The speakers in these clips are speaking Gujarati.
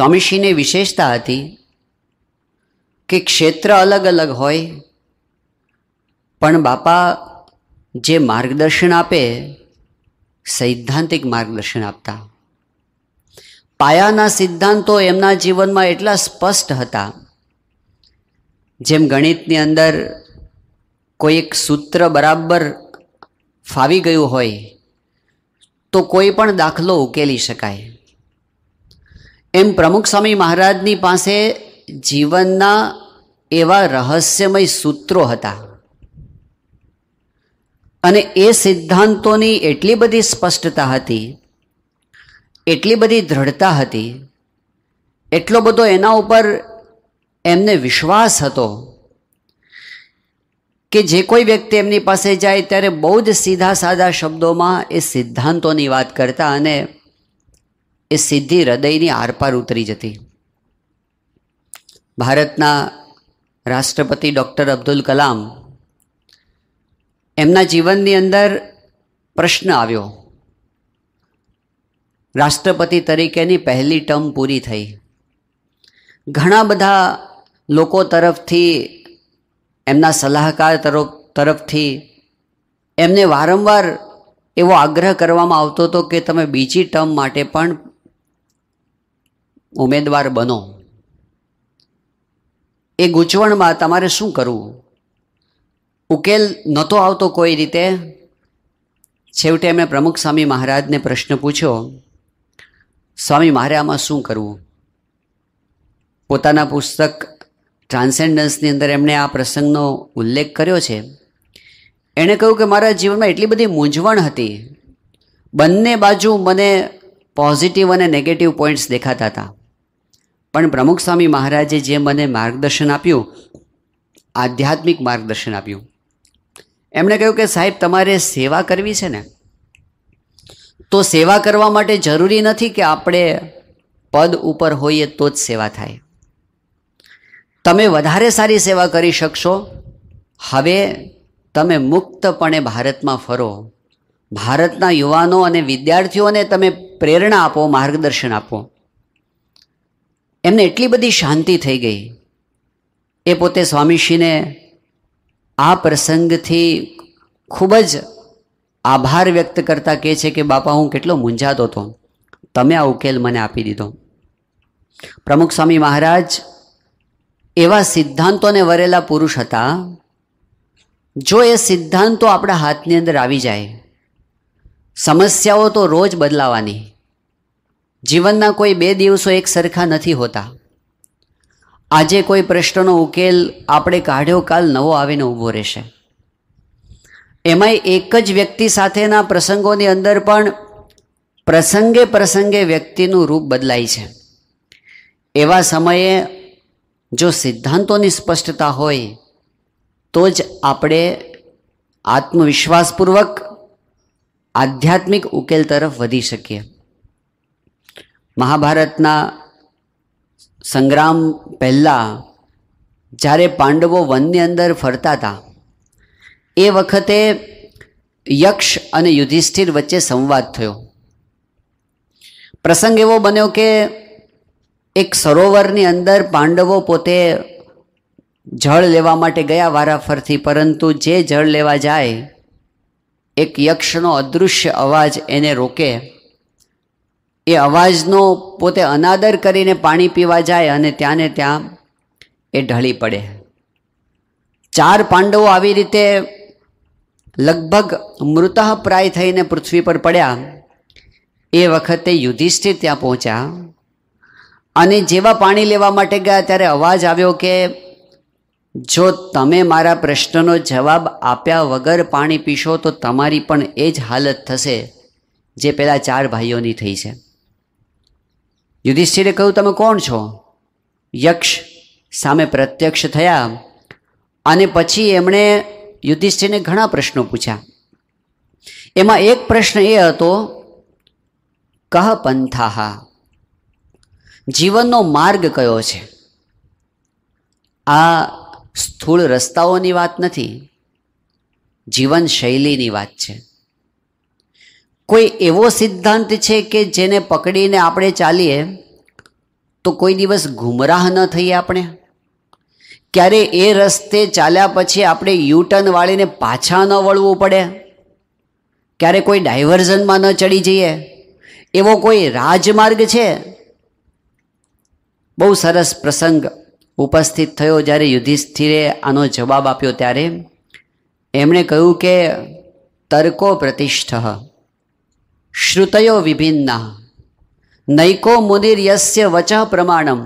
સ્વામીશ્રીની વિશેષતા હતી કે ક્ષેત્ર અલગ અલગ હોય પણ બાપા જે માર્ગદર્શન આપે સૈદ્ધાંતિક માર્ગદર્શન આપતા. પાયાના સિદ્ધાંતો એમના જીવનમાં એટલા સ્પષ્ટ હતા, જેમ ગણિતની અંદર કોઈ એક સૂત્ર બરાબર ફાવી ગયું હોય તો કોઈ પણ દાખલો ઉકેલી શકાય, એમ પ્રમુખ સ્વામી મહારાજની પાસે જીવનના એવા રહસ્યમય સૂત્રો હતા અને એ સિદ્ધાંતોની એટલી બધી સ્પષ્ટતા હતી, એટલી બધી દ્રઢતા હતી, એટલો બધો એના ઉપર એમને વિશ્વાસ હતો કે જે કોઈ વ્યક્તિ એમની પાસે જાય ત્યારે બહુ જ સીધા સાદા શબ્દોમાં એ સિદ્ધાંતોની વાત કરતા અને એ સીધી હૃદયની આરપાર ઉતરી જતી. ભારતના રાષ્ટ્રપતિ ડૉક્ટર અબ્દુલ કલામ, એમના જીવનની અંદર પ્રશ્ન આવ્યો. રાષ્ટ્રપતિ તરીકેની પહેલી ટર્મ પૂરી થઈ, ઘણા બધા લોકો તરફથી, એમના સલાહકાર તરફથી એમને વારંવાર એવો આગ્રહ કરવામાં આવતો હતો કે તમે બીજી ટર્મ માટે પણ ઉમેદવાર બનો. એ ગૂંચવણમાં તમારે શું કરવું, ઉકેલ નહોતો આવતો કોઈ રીતે. છેવટે એમણે પ્રમુખ સ્વામી મહારાજને પ્રશ્ન પૂછ્યો, સ્વામી મારે આમાં શું કરવું? પોતાના પુસ્તક ટ્રાન્સેન્ડન્સની અંદર એમણે આ પ્રસંગનો ઉલ્લેખ કર્યો છે. એણે કહ્યું કે મારા જીવનમાં એટલી બધી મૂંઝવણ હતી, બંને બાજુ મને પોઝિટિવ અને નેગેટિવ પોઈન્ટ્સ દેખાતા હતા, પણ પ્રમુખ સ્વામી મહારાજે જે મને માર્ગદર્શન આપ્યું, આધ્યાત્મિક માર્ગદર્શન આપ્યું. એમણે કહ્યું કે સાહેબ તમારે સેવા કરવી છે ને, તો સેવા કરવા માટે જરૂરી નથી કે આપણે પદ ઉપર હોઈએ તો જ સેવા થાય. તમે વધારે સારી સેવા કરી શકશો. હવે તમે મુક્તપણે ભારતમાં ફરો, ભારતના યુવાનો અને વિદ્યાર્થીઓને તમે પ્રેરણા આપો, માર્ગદર્શન આપો. એમને એટલી બધી શાંતિ થઈ ગઈ. એ પોતે સ્વામીશ્રીને આ પ્રસંગથી ખૂબ જ આભાર વ્યક્ત કરતા કહે છે કે બાપા હું કેટલો મૂંઝાતો હતો, તમે આ ઉકેલ મને આપી દીધો. પ્રમુખ સ્વામી મહારાજ એવા સિદ્ધાંતોને વરેલા પુરુષ હતા. જો એ સિદ્ધાંતો આપણા હાથની અંદર આવી જાય, સમસ્યાઓ તો રોજ બદલાવાની, જીવનના કોઈ બે દિવસો એક સરખા નથી હોતા. આજે કોઈ પ્રશ્નનો ઉકેલ આપણે કાઢ્યો, કાલ નવો આવીને ઊભો રહેશે. એમાંય એક જ વ્યક્તિ સાથેના પ્રસંગોની અંદર પણ પ્રસંગે પ્રસંગે વ્યક્તિનું રૂપ બદલાય છે. એવા સમયે જો સિદ્ધાંતોની સ્પષ્ટતા હોય તો જ આપણે આત્મવિશ્વાસપૂર્વક આધ્યાત્મિક ઉકેલ તરફ વધી શકીએ. મહાભારતના સંગ્રામ પહેલાં જ્યારે પાંડવો વનની અંદર ફરતા હતા, એ વખતે યક્ષ અને યુધિષ્ઠિર વચ્ચે સંવાદ થયો. પ્રસંગ એવો બન્યો કે એક સરોવરની અંદર પાંડવો પોતે જળ લેવા માટે ગયા વારાફરતી, પરંતુ જે જળ લેવા જાય એક યક્ષનો અદૃશ્ય અવાજ એને રોકે. એ અવાજનો પોતે અનાદર કરીને પાણી પીવા જાય અને ત્યાંને ત્યાં એ ઢળી પડે. ચાર પાંડવો આવી રીતે લગભગ મૃતઃપ્રાય થઈને પૃથ્વી પર પડ્યા. એ વખતે યુધિષ્ઠિર ત્યાં પહોંચ્યા અને જેવા પાણી લેવા માટે ગયા ત્યારે અવાજ આવ્યો કે જો તમે મારા પ્રશ્નનો જવાબ આપ્યા વગર પાણી પીશો તો તમારી પણ એ જ હાલત થશે જે પેલા ચાર ભાઈઓની થઈ છે. યુધિષ્ઠિરે કહ્યું તમે કોણ છો? યક્ષ સામે પ્રત્યક્ષ થયા અને પછી એમણે યુધિષ્ઠિરને ઘણા પ્રશ્નો પૂછ્યા. એમાં એક પ્રશ્ન એ હતો, કહ પંથાહા, જીવનનો માર્ગ કયો છે? આ સ્થૂળ રસ્તાઓની વાત નથી, જીવન શૈલીની વાત છે. કોઈ એવો સિદ્ધાંત છે કે જેને પકડીને આપણે ચાલીએ તો કોઈ દિવસ ગુમરાહ ન થઈએ આપણે? ક્યારે એ રસ્તે ચાલ્યા પછી આપણે યુટર્ન વાળીને પાછા ન વળવું પડે? ક્યારે કોઈ ડાયવર્ઝનમાં ન ચડી જઈએ? એવો કોઈ રાજમાર્ગ છે? બહુ સરસ પ્રસંગ ઉપસ્થિત થયો જ્યારે યુધિષ્ઠિરે આનો જવાબ આપ્યો ત્યારે એમણે કહ્યું કે તર્કો પ્રતિષ્ઠઃ શ્રુતયો વિભિન્ના નૈકો મુનિર્યસ્ય વચઃ પ્રમાણમ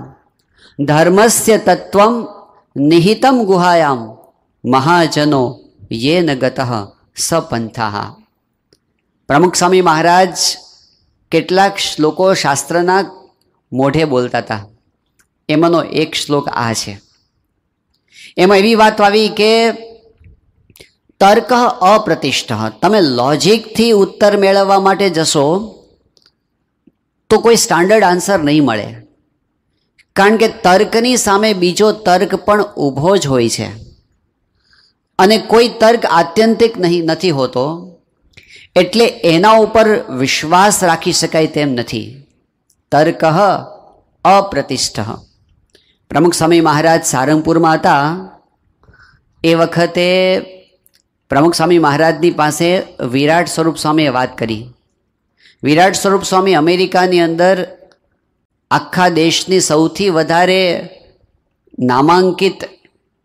ધર્મસ્ય તત્વમ નિહિતમ ગુહાયામ મહાજનો યેન ગતઃ સ પંથાઃ. પ્રમુખ સ્વામી મહારાજ કેટલાક શ્લોકો શાસ્ત્રના મોઢે બોલતા હતા, એમાંનો એક શ્લોક આ છે. એમાં એવી વાત આવી કે તર્ક અપ્રતિષ્ઠ, તમે લોજિકથી ઉત્તર મેળવવા માટે જશો તો કોઈ સ્ટાન્ડર્ડ આન્સર નહીં મળે, કારણ કે તર્કની સામે બીજો તર્ક પણ ઊભો જ હોય છે અને કોઈ તર્ક આત્યંતિક નથી હોતો, એટલે એના ઉપર વિશ્વાસ રાખી શકાય તેમ નથી. તર્ક અપ્રતિષ્ઠ. પ્રમુખ સ્વામી મહારાજ સારંગપુરમાં હતા એ વખતે પ્રમુખ સ્વામી મહારાજની પાસે વિરાટ સ્વરૂપ સ્વામીએ વાત કરી. વિરાટ સ્વરૂપ સ્વામી અમેરિકાની અંદર આખા દેશની સૌથી વધારે નામાંકિત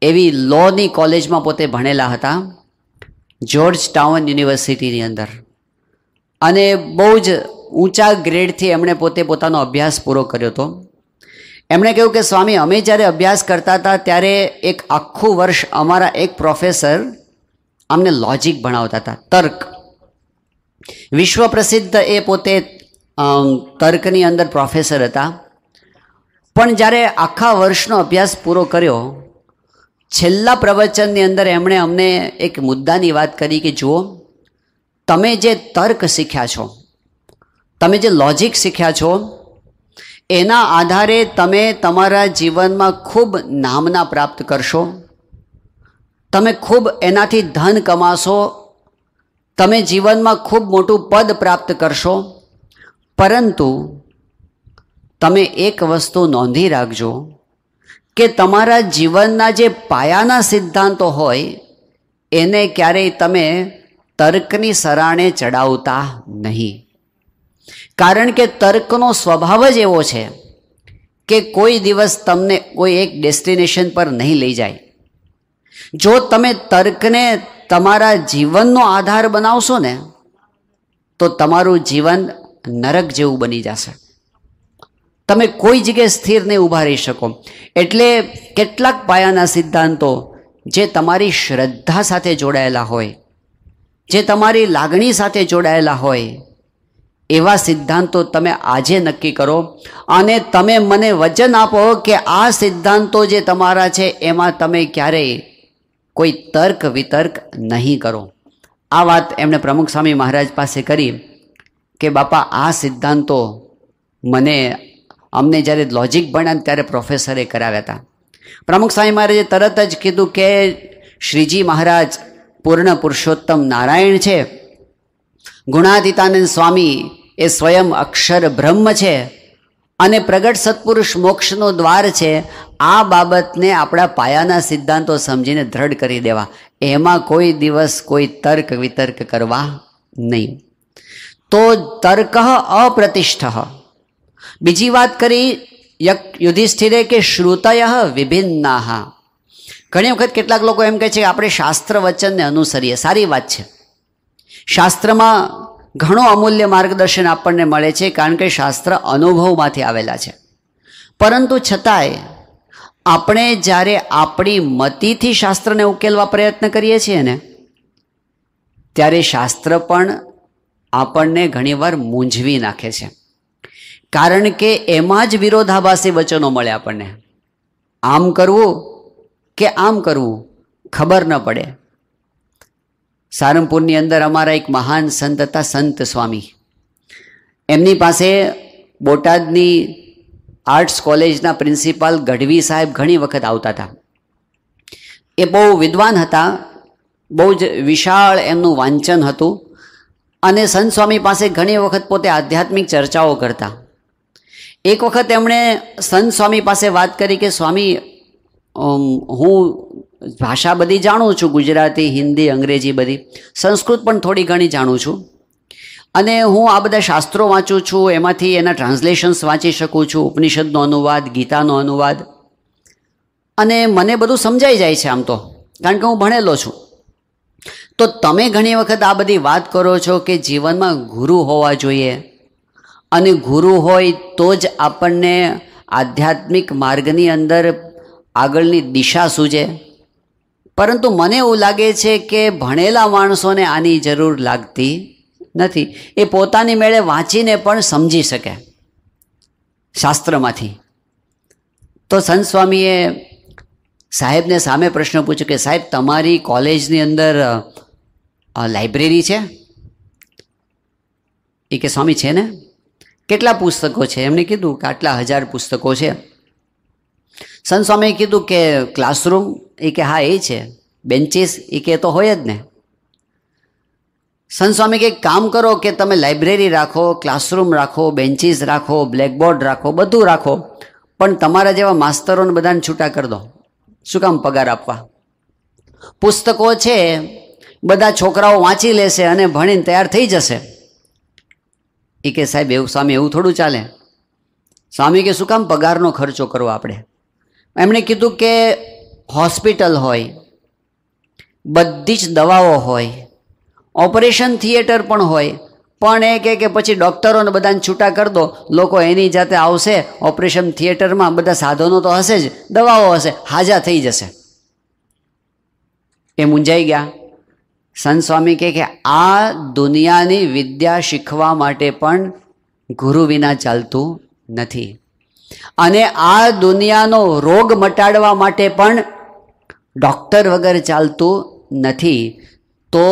એવી લોની કોલેજમાં પોતે ભણેલા હતા, જ્યોર્જ ટાઉન યુનિવર્સિટીની અંદર, અને બહુ જ ઊંચા ગ્રેડથી એમણે પોતાનો અભ્યાસ પૂરો કર્યો હતો. એમણે કહ્યું કે સ્વામી, અમે જ્યારે અભ્યાસ કરતા હતા ત્યારે એક આખું વર્ષ અમારા એક પ્રોફેસર અમને લોજિક ભણાવતા હતા, તર્ક. વિશ્વ પ્રસિદ્ધ એ પોતે તર્કની અંદર પ્રોફેસર હતા, પણ જ્યારે આખા વર્ષનો અભ્યાસ પૂરો કર્યો, છેલ્લા પ્રવચનની અંદર એમણે અમને એક મુદ્દાની વાત કરી કે જુઓ, તમે જે તર્ક શીખ્યા છો, તમે જે લોજિક શીખ્યા છો, એના આધારે તમે તમારા જીવનમાં ખૂબ નામના પ્રાપ્ત કરશો, તમે ખૂબ એનાથી ધન કમાશો, તમે જીવનમાં ખૂબ મોટું પદ પ્રાપ્ત કરશો, પરંતુ તમે એક વસ્તુ નોંધી રાખજો કે તમારા જીવનના જે પાયાના સિદ્ધાંતો હોય એને ક્યારેય તમે તર્કની સરાણે ચડાવતા નહીં, કારણ કે તર્કનો સ્વભાવ જ એવો છે કે કોઈ દિવસ તમને કોઈ એક ડેસ્ટિનેશન પર નહીં લઈ જાય. જો તમે તર્કને તમારા જીવનનો આધાર બનાવશો ને તો તમારું જીવન નરક જેવું બની જશે, તમે કોઈ જગ્યાએ સ્થિર નહીં ઊભા રહી શકો. એટલે કેટલાક પાયાના સિદ્ધાંતો જે તમારી શ્રદ્ધા સાથે જોડાયેલા હોય, જે તમારી લાગણી સાથે જોડાયેલા હોય, એવા સિદ્ધાંતો તમે આજે નક્કી કરો અને તમે મને વચન આપો કે આ સિદ્ધાંતો જે તમારા છે એમાં તમે ક્યારેય કોઈ તર્ક વિતર્ક નહીં કરો. આ વાત એમણે પ્રમુખ સ્વામી મહારાજ પાસે કરી કે બાપા, આ સિદ્ધાંતો અમને જ્યારે લોજિક ભણાવ્યા ત્યારે પ્રોફેસરે કરાવ્યા હતા. પ્રમુખ સ્વામી મહારાજે તરત જ કીધું કે શ્રીજી મહારાજ પૂર્ણ પુરુષોત્તમ નારાયણ છે, ગુણાતીતાનંદ સ્વામી એ સ્વયં અક્ષર બ્રહ્મ છે અને પ્રગટ સત્પુરુષ મોક્ષનો દ્વાર છે. આ બાબતને આપણા પાયાના સિદ્ધાંતો સમજીને દ્રઢ કરી દેવા, એમાં કોઈ દિવસ કોઈ તર્ક વિતર્ક કરવા નહીં. તો તર્ક અપ્રતિષ્ઠ. બીજી વાત કરી યુધિષ્ઠિરે કે શ્રુતય વિભિન્ના. ઘણી વખત કેટલાક લોકો એમ કહે છે કે આપણે શાસ્ત્ર વચનને અનુસરીએ, સારી વાત છે, શાસ્ત્રમાં ઘણો અમૂલ્ય માર્ગદર્શન આપણને મળે છે, કારણ કે શાસ્ત્ર અનુભવમાંથી આવેલા છે, પરંતુ છતાંય આપણે જ્યારે આપણી મતિથી શાસ્ત્રને ઉકેલવા પ્રયત્ન કરીએ છીએ ને, ત્યારે શાસ્ત્ર પણ આપણને ઘણીવાર મૂંઝવી નાખે છે, કારણ કે એમાં જ વિરોધાભાસી વચનો મળે આપણને. આમ કરવું કે આમ કરવું ખબર ન પડે. સારંગપુરની અંદર અમારા એક મહાન સંત હતા, સંત સ્વામી. એમની પાસે બોટાદની આર્ટ્સ કોલેજના પ્રિન્સિપાલ ગઢવી સાહેબ ઘણી વખત આવતા હતા. એ બહુ વિદ્વાન હતા, બહુ જ વિશાળ એમનું વાંચન હતું અને સંત સ્વામી પાસે ઘણી વખત પોતે આધ્યાત્મિક ચર્ચાઓ કરતા. एक वक्त एमणे संत स्वामी पासे बात करी कि स्वामी हूँ भाषा बड़ी जाणु छूँ, गुजराती, हिंदी, अंग्रेजी, बड़ी संस्कृत पण थोड़ी घणी जाणु छूँ अने हूँ आ बधा शास्त्रों वाँचू छूँ, एमांथी एना ट्रांसलेशन्स वाँची शकूँ छूँ, उपनिषदनो अनुवाद, गीतानो अनुवाद, अने मने बधुं समजाई जाय छे आम तो, कारण के हूँ भणेलो छूँ। तो तमे घणी वखत आ बधी वात करो छो कि जीवन में गुरु होवा जोईए अने गुरु होय तो ज आपणने आध्यात्मिक मार्गनी अंदर आगळनी दिशा सूझे, परंतु मने एवुं लागे छे कि भणेला माणसोने आनी जरूर लागती नथी। ए पोतानी मेळे वाँचीने पण समझी शके शास्त्रमांथी। तो संत स्वामीए साहेबने सामे प्रश्न पूछ्यो कि साहेब तमारी कॉलेजनी अंदर लाइब्रेरी छे? ए के स्वामी छे ने, केटला पुस्तकों छे? एमणे कीधुं के आटला 1000 पुस्तकों छे। संत स्वामीए कीधुं के क्लासरूम? ए के हाँ ए छे। बेन्चीस? ए के तो होय ज ने। संत स्वामी के काम करो कि तमे लाइब्रेरी राखो, क्लासरूम राखो, बेन्चीस राखो, ब्लेकबोर्ड राखो, बधुं राखो, पण तमारा जेवा मास्तरोने बधाने छूटा कर दो। शुं काम पगार आपवा? पुस्तको छे, बधा छोकराओ वाँची लेशे अने भणीने तैयार थई जशे। ए के साहेब एवुं स्वामी एवुं थोड़ुं चाले। स्वामी के शुं काम पगारनो खर्चो करवो आपणे? एमणे कीधुं के हॉस्पिटल होय, बधी ज दवाओ होय, ऑपरेशन थिएटर पण होय, पण ए के पछी डॉक्टरोने बधाने छूटा कर दो, लोको एनी जाते आवशे। ऑपरेशन थिएटर में बधा साधनों तो हशे ज, दवाओ हशे, हाजा थई जशे। ए मूंझाई गया। संत स्वामी कहे कि आ दुनियानी विद्या शीखवा माटे पण गुरु विना चालतुं नथी अने आ दुनियानो रोग मटाडवा माटे पण डॉक्टर वगर चालतुं नथी। तो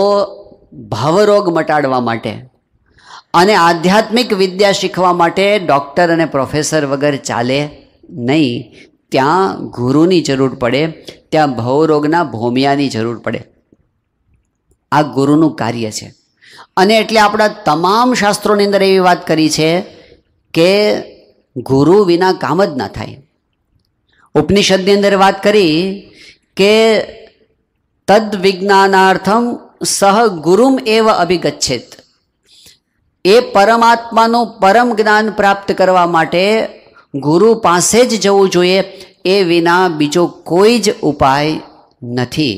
भावरोग मटाड़वा माटे अने आध्यात्मिक विद्या शीखवा माटे डॉक्टर अने प्रोफेसर वगर चाले नहीं। त्या गुरुनी जरूर पड़े, त्या भावरोगना भोमियानी जरूर पड़े। आ गुरुनु कार्य छे अने एटले आपणा तमाम शास्त्रोनी अंदर एवी वात करी छे के गुरु विना काम ज ना थाय। उपनिषदनी अंदर वात करी के तद विज्ञानार्थम सह गुरुम एव अभिगछेत। ए परमात्मानु परम ज्ञान प्राप्त करवा माटे गुरु पासे ज जवुं जोईए, ए विना बीजो कोई ज उपाय नथी।